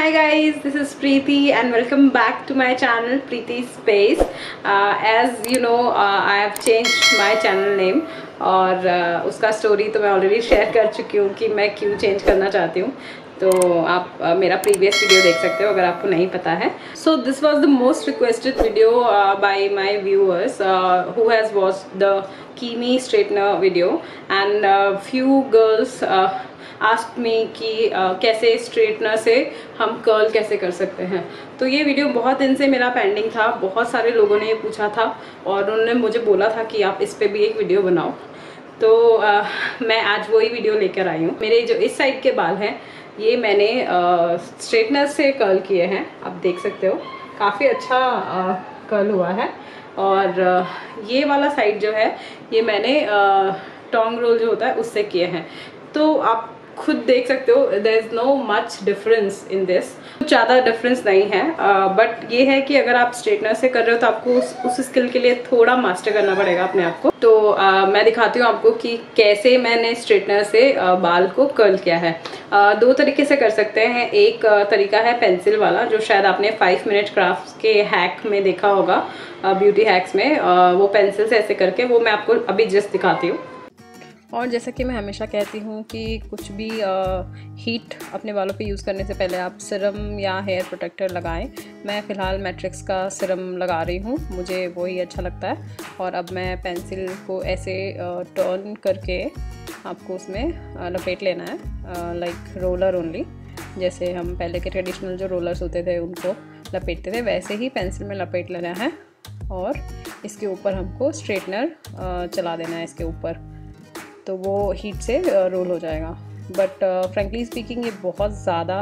Hi guys, this is Preeti and welcome back to my channel Preeti Space. As you know, I have changed my channel name और उसका story तो मैं already share कर चुकी हूँ कि मैं क्यों चेंज करना चाहती हूँ, तो आप मेरा प्रीवियस वीडियो देख सकते हो अगर आपको नहीं पता है. So this was the most requested video by my viewers who has watched the Kemei straightener video and few girls asked me कि कैसे स्ट्रेटनर से हम कर्ल कैसे कर सकते हैं. तो ये वीडियो बहुत दिन से मेरा पेंडिंग था, बहुत सारे लोगों ने ये पूछा था और उन्होंने मुझे बोला था कि आप इस पे भी एक वीडियो बनाओ. तो मैं आज वही वीडियो लेकर आई हूँ. मेरे जो इस साइड के बाल हैं ये मैंने स्ट्रेटनर से कर्ल किए हैं, आप देख सकते हो काफ़ी अच्छा कर्ल हुआ है. और ये वाला साइड जो है ये मैंने टोंग रोल जो होता है उससे किए हैं, तो आप खुद देख सकते हो there is no much difference in this. ज़्यादा डिफरेंस नहीं है, बट ये है कि अगर आप स्ट्रेटनर से कर रहे हो तो आपको उस स्किल के लिए थोड़ा मास्टर करना पड़ेगा अपने आप को. तो मैं दिखाती हूँ आपको कि कैसे मैंने स्ट्रेटनर से बाल को कर्ल किया है. दो तरीके से कर सकते हैं. एक तरीका है पेंसिल वाला, जो शायद आपने 5 मिनट क्राफ्ट के हैक में देखा होगा, ब्यूटी हैक्स में. वो पेंसिल से ऐसे करके, वो मैं आपको अभी जस्ट दिखाती हूँ. और जैसा कि मैं हमेशा कहती हूँ कि कुछ भी हीट अपने बालों पे यूज़ करने से पहले आप सिरम या हेयर प्रोटेक्टर लगाएं. मैं फ़िलहाल मैट्रिक्स का सिरम लगा रही हूँ, मुझे वही अच्छा लगता है. और अब मैं पेंसिल को ऐसे टर्न करके आपको उसमें लपेट लेना है, लाइक रोलर ओनली. जैसे हम पहले के ट्रेडिशनल जो रोलर्स होते थे उनको लपेटते थे, वैसे ही पेंसिल में लपेट लेना है. और इसके ऊपर हमको स्ट्रेटनर चला देना है इसके ऊपर, तो वो हीट से रोल हो जाएगा. बट फ्रेंकली स्पीकिंग ये बहुत ज़्यादा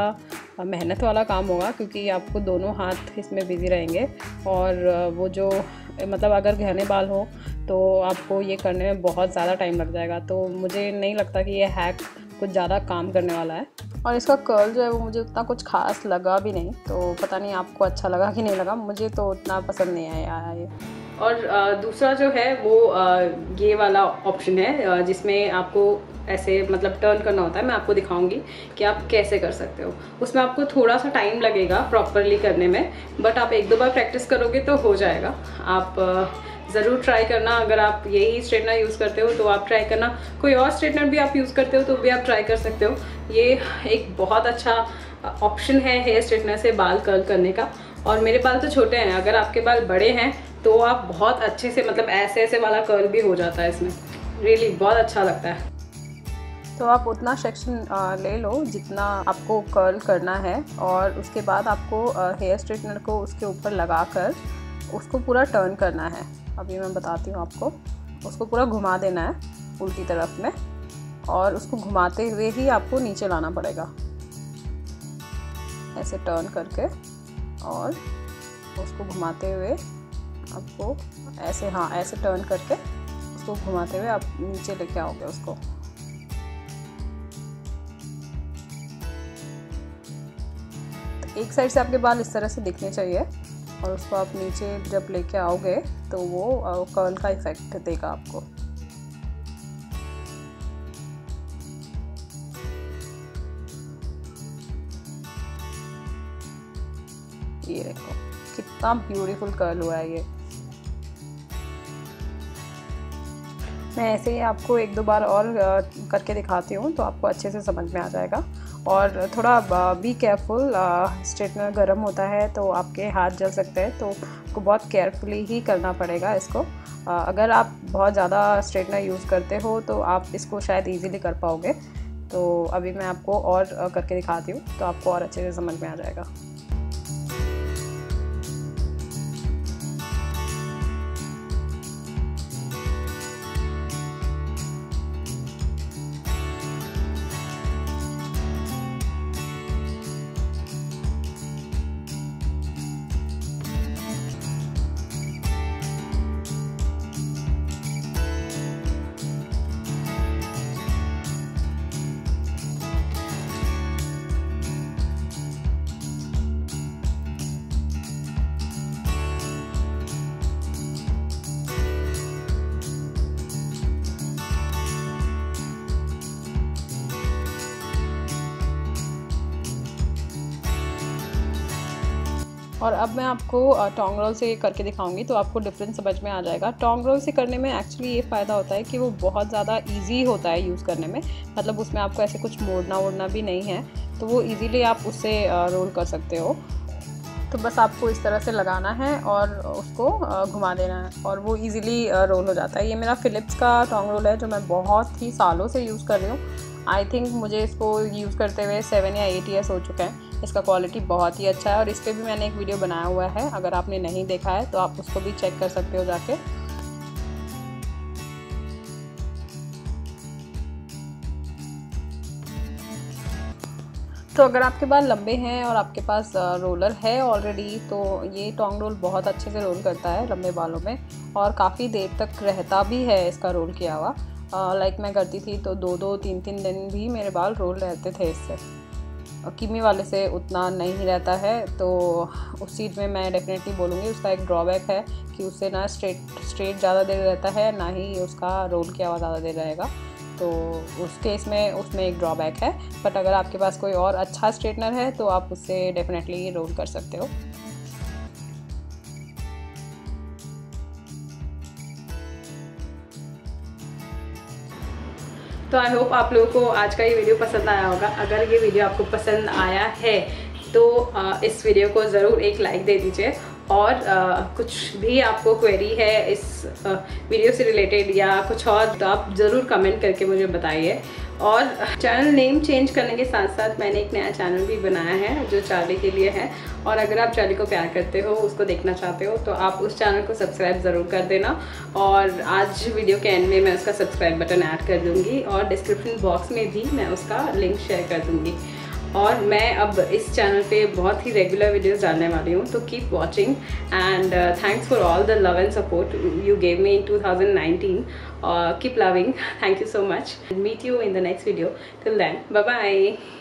मेहनत वाला काम होगा, क्योंकि आपको दोनों हाथ इसमें बिज़ी रहेंगे. और वो जो मतलब अगर घने बाल हो तो आपको ये करने में बहुत ज़्यादा टाइम लग जाएगा. तो मुझे नहीं लगता कि ये हैक कुछ ज़्यादा काम करने वाला है. और इसका कर्ल जो है वो मुझे उतना कुछ खास लगा भी नहीं, तो पता नहीं आपको अच्छा लगा कि नहीं लगा. मुझे तो उतना पसंद नहीं आया ये. और दूसरा जो है वो ये वाला ऑप्शन है, जिसमें आपको ऐसे मतलब टर्न करना होता है. मैं आपको दिखाऊंगी कि आप कैसे कर सकते हो. उसमें आपको थोड़ा सा टाइम लगेगा प्रॉपरली करने में, बट आप एक दो बार प्रैक्टिस करोगे तो हो जाएगा. आप ज़रूर ट्राई करना. अगर आप यही स्ट्रेटनर यूज़ करते हो तो आप ट्राई करना, कोई और स्ट्रेटनर भी आप यूज़ करते हो तो भी आप ट्राई कर सकते हो. ये एक बहुत अच्छा ऑप्शन है हेयर स्ट्रेटनर से बाल कर्ल करने का. और मेरे बाल तो छोटे हैं, अगर आपके बाल बड़े हैं तो आप बहुत अच्छे से मतलब ऐसे वाला कर्ल भी हो जाता है इसमें. रियली बहुत अच्छा लगता है. तो आप उतना सेक्शन ले लो जितना आपको कर्ल करना है, और उसके बाद आपको हेयर स्ट्रेटनर को उसके ऊपर लगा कर उसको पूरा टर्न करना है. अभी मैं बताती हूँ आपको. उसको पूरा घुमा देना है उल्टी तरफ में, और उसको घुमाते हुए ही आपको नीचे लाना पड़ेगा ऐसे टर्न करके. और उसको घुमाते हुए आपको ऐसे, हाँ ऐसे टर्न करके उसको घुमाते हुए आप नीचे लेके आओगे उसको. तो एक साइड से आपके बाल इस तरह से दिखने चाहिए, और उसको आप नीचे जब लेके आओगे तो वो कर्ल का इफेक्ट देगा आपको. ये देखो कितना ब्यूटीफुल कर्ल हुआ है ये. मैं ऐसे ही आपको एक दो बार और करके दिखाती हूँ, तो आपको अच्छे से समझ में आ जाएगा. और थोड़ा बी केयरफुल, स्ट्रेटनर गर्म होता है तो आपके हाथ जल सकते हैं, तो आपको बहुत केयरफुली ही करना पड़ेगा इसको. अगर आप बहुत ज़्यादा स्ट्रेटनर यूज़ करते हो तो आप इसको शायद इजीली कर पाओगे. तो अभी मैं आपको और करके दिखाती हूँ, तो आपको और अच्छे से समझ में आ जाएगा. और अब मैं आपको टोंग रोल से करके दिखाऊंगी तो आपको डिफरेंस समझ में आ जाएगा। टोंग रोल से करने में एक्चुअली ये फ़ायदा होता है कि वो बहुत ज़्यादा इजी होता है यूज़ करने में, मतलब उसमें आपको ऐसे कुछ मोड़ना वोड़ना भी नहीं है, तो वो इजीली आप उससे रोल कर सकते हो। तो बस आपको इस तरह से लगाना है और उसको घुमा देना है और वो इजीली रोल हो जाता है। ये मेरा फिलिप्स का टोंग रोल है जो मैं बहुत ही सालों से यूज़ कर रही हूँ। आई थिंक मुझे इसको यूज़ करते हुए 7 या 8 ईयर्स हो चुके हैं। इसका क्वालिटी बहुत ही अच्छा है और इस पर भी मैंने एक वीडियो बनाया हुआ है, अगर आपने नहीं देखा है तो आप उसको भी चेक कर सकते हो जाके। तो अगर आपके बाल लंबे हैं और आपके पास रोलर है ऑलरेडी तो ये टोंग रोल बहुत अच्छे से रोल करता है लंबे बालों में और काफ़ी देर तक रहता भी है इसका रोल किया हुआ। लाइक मैं करती थी तो 2-2, 3-3 दिन भी मेरे बाल रोल रहते थे इससे। किमी वाले से उतना नहीं रहता है, तो उस चीज़ में मैं डेफिनेटली बोलूँगी उसका एक ड्रॉबैक है कि उससे ना स्ट्रेट ज़्यादा देर रहता है, ना ही उसका रोल किया हुआ ज़्यादा देर रहेगा। तो उस केस में उसमें एक ड्रॉबैक है, बट अगर आपके पास कोई और अच्छा स्ट्रेटनर है तो आप उससे डेफिनेटली रोल कर सकते हो। तो आई होप आप लोगों को आज का ये वीडियो पसंद आया होगा। अगर ये वीडियो आपको पसंद आया है तो इस वीडियो को ज़रूर एक लाइक दे दीजिए और कुछ भी आपको क्वेरी है इस वीडियो से रिलेटेड या कुछ और तो आप ज़रूर कमेंट करके मुझे बताइए। और चैनल नेम चेंज करने के साथ साथ मैंने एक नया चैनल भी बनाया है जो चार्ली के लिए है, और अगर आप चार्ली को प्यार करते हो, उसको देखना चाहते हो तो आप उस चैनल को सब्सक्राइब ज़रूर कर देना। और आज वीडियो के एंड में मैं उसका सब्सक्राइब बटन ऐड कर दूँगी और डिस्क्रिप्शन बॉक्स में भी मैं उसका लिंक शेयर कर दूँगी। और मैं अब इस चैनल पे बहुत ही रेगुलर वीडियोस डालने वाली हूँ, तो keep watching and thanks for all the love and support you gave me in 2019। Keep loving, thank you so much. Meet you in the next video, till then bye bye.